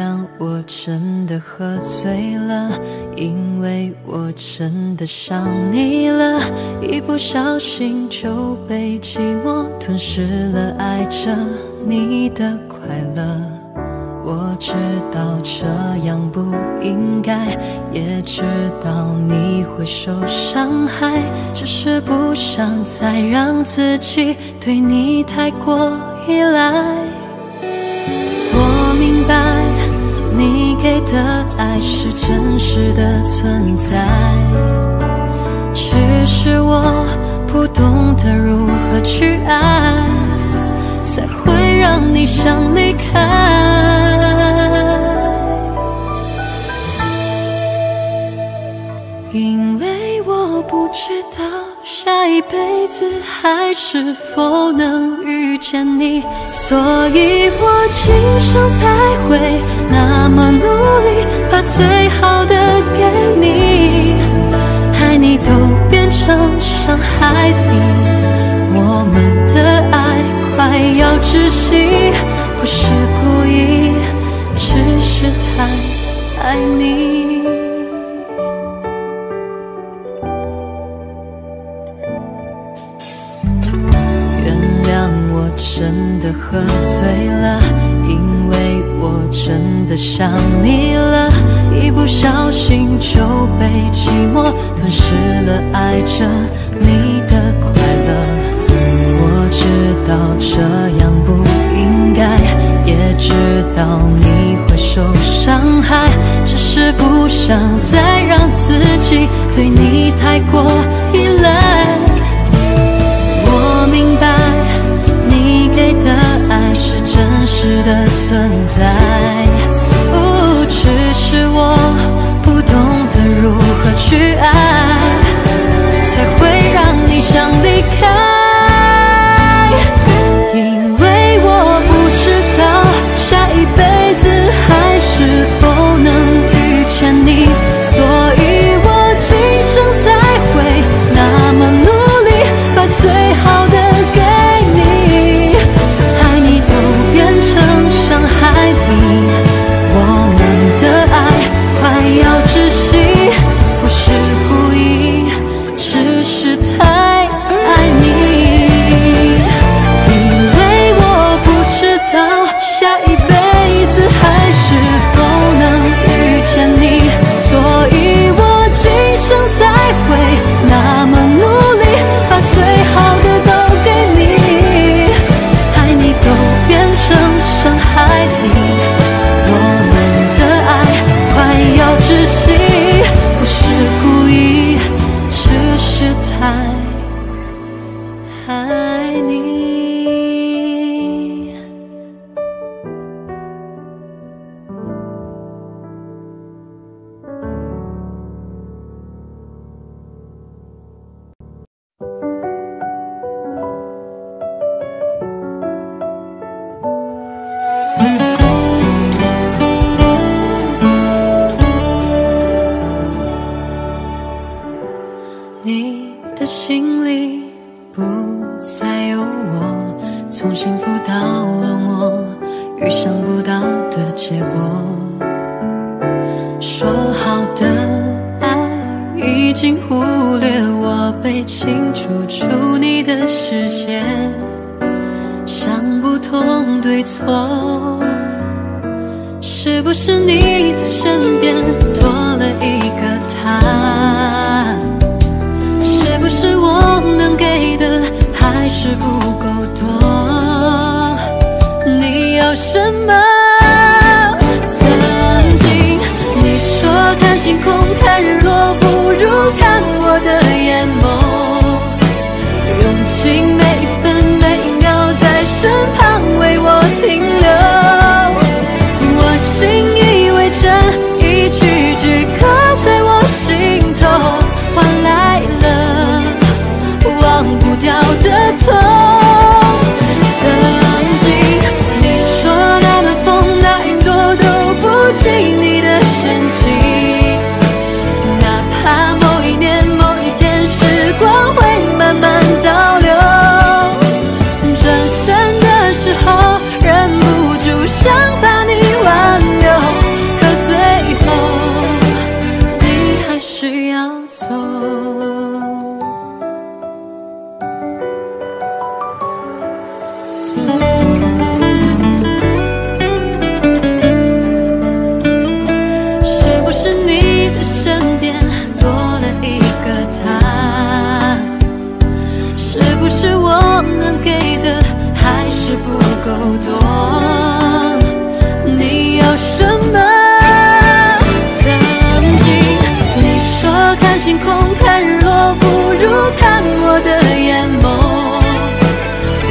谅，我真的喝醉了，因为我真的想你了，一不小心就被寂寞吞噬了，爱着你的快乐。我知道这样不应该，也知道你会受伤害，只是不想再让自己对你太过依赖。明白，你给的爱是真实的存在，只是我不懂得如何去爱，才会让你想离开。因为我不知道下一辈子还是否能遇见你，所以我今生才会那么努力，把最好的给你，害你都变成伤害你。我们的爱快要窒息，不是故意，只是太爱你。真的喝醉了，因为我真的想你了，一不小心就被寂寞吞噬了，爱着你的快乐。我知道这样不应该，也知道你会受伤害，只是不想再让自己对你太过依赖。我明白，你的爱是真实的存在，只是我不懂得如何去爱，才会让你想离开。因为我不知道下一辈子还是否能遇见你，所以我今生才会那么努力，把最好的怕某一年某一天时光会慢慢倒流。够多，你要什么？曾经你说看星空看日落，不如看我的眼眸，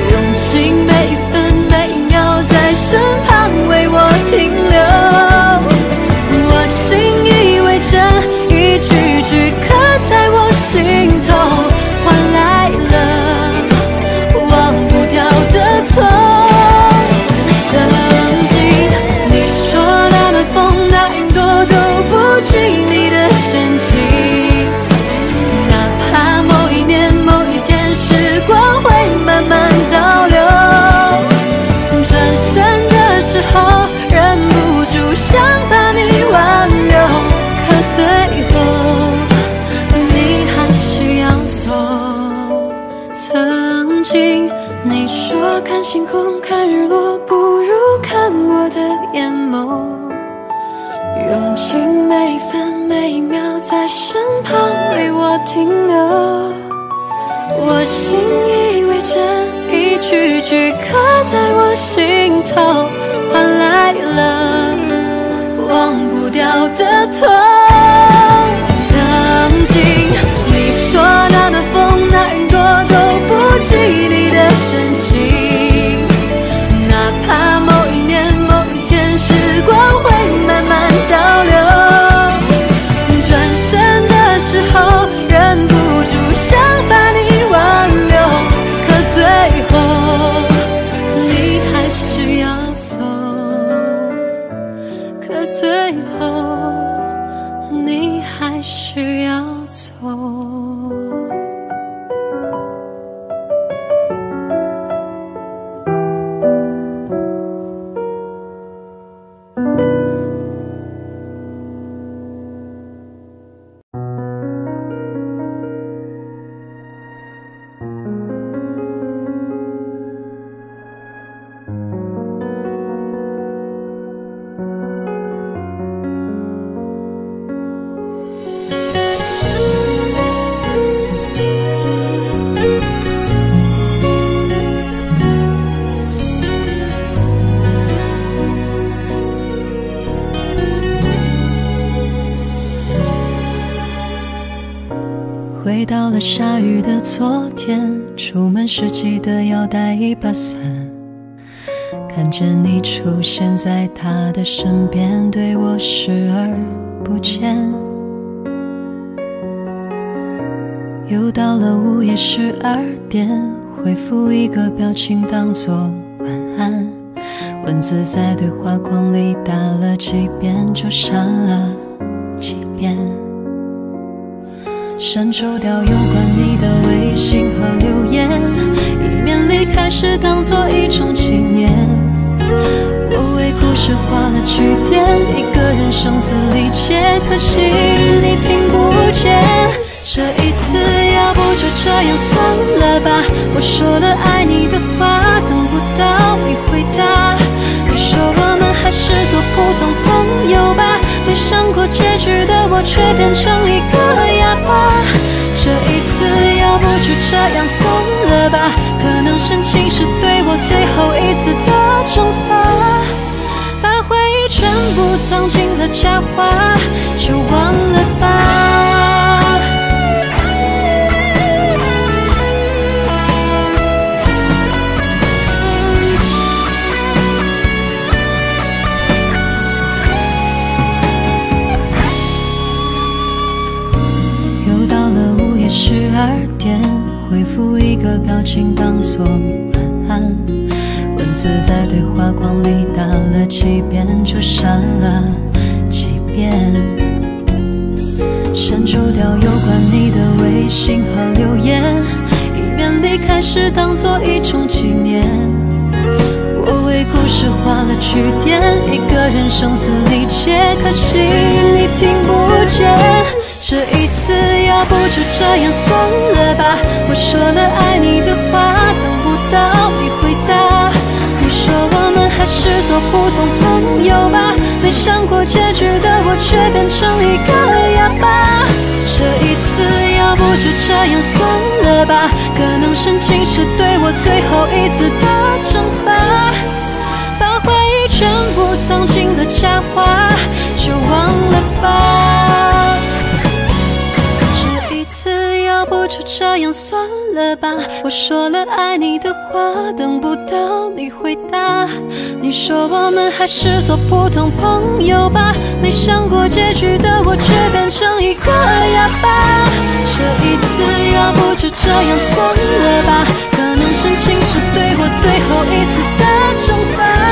用尽每分每秒在身旁为我停留。我信以为真，一句句刻在我心头，换来了忘不掉的痛。曾经你说那暖风那云朵都不及你的深情，哪怕某一年某一天时光会慢慢倒流，转身的时候忍不住想把你挽留，可最后曾经你说看星空看日落，不如看我的眼眸，用尽每分每秒在身旁为我停留。我信以为真，一句句刻在我心头，换来了忘不掉的痛。曾经你说那暖风那云朵都不及你的深情，哪怕某一年某一天时光会慢慢倒流，转身的时候忍不住想把你挽留，可最后你还是要走，可最后你还是要走。回到了下雨的昨天，出门时记得要带一把伞，看着你出现在他的身边，对我视而不见。又到了午夜12点，回复一个表情当作晚安，文字在对话框里打了几遍就删了几遍，删除掉有关你的微信和留言，以免离开时当作一种纪念。我为故事画了句点，一个人声嘶力竭，可惜你听不见。这一次要不就这样算了吧，我说了爱你的话，等不到你回答。你说我们还是做普通朋友吧，没想过结局的我却变成一个哑巴。这一次要不就这样算了吧，可能深情是对我最后一次的惩罚。把回忆全部藏进了假话，就忘了吧。12点，回复一个表情当作晚安，文字在对话框里打了几遍就删了几遍，删除掉有关你的微信和留言，以免离开时当作一种纪念。我为故事画了句点，一个人声嘶力竭，可惜你听不见。这一次要不就这样算了吧，我说了爱你的话，等不到你回答。你说我们还是做普通朋友吧，没想过结局的我却变成一个哑巴。这一次要不就这样算了吧，可能深情是对我最后一次的惩罚。佳话就忘了吧。这一次要不就这样算了吧。我说了爱你的话，等不到你回答。你说我们还是做普通朋友吧。没想过结局的我，却变成一个哑巴。这一次要不就这样算了吧。可能深情是对我最后一次的惩罚。